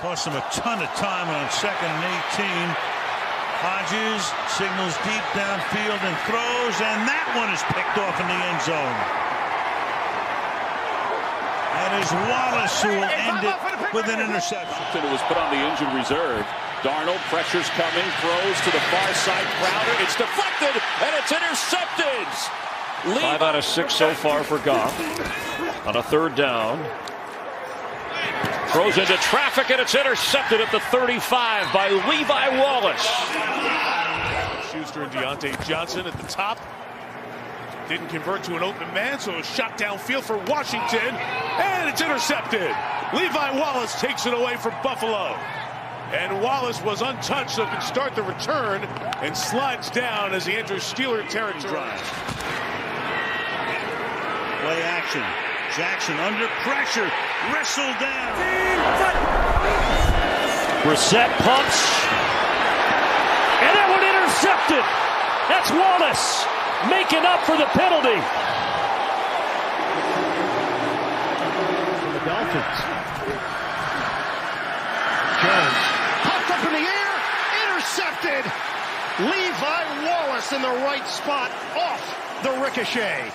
Cost him a ton of time on second and 18. Hodges signals deep downfield and throws, and that one is picked off in the end zone. That is Wallace, who will end it with an interception. It was put on the injured reserve. Darnold, pressure's coming, throws to the far side. Crowder, it's deflected, and it's intercepted. 5 out of 6 so far for Goff on a third down. Throws into traffic, and it's intercepted at the 35 by Levi Wallace. Schuster and Deontay Johnson at the top. Didn't convert to an open man, so a shot downfield for Washington, and it's intercepted. Levi Wallace takes it away from Buffalo. And Wallace was untouched, so can start the return, and slides down as he enters Steeler territory. Play action. Jackson under pressure, wrestled down. Brissett pumps, and that one intercepted. That's Wallace making up for the penalty. For the Dolphins. Jones popped up in the air, intercepted. Levi Wallace in the right spot off the ricochet.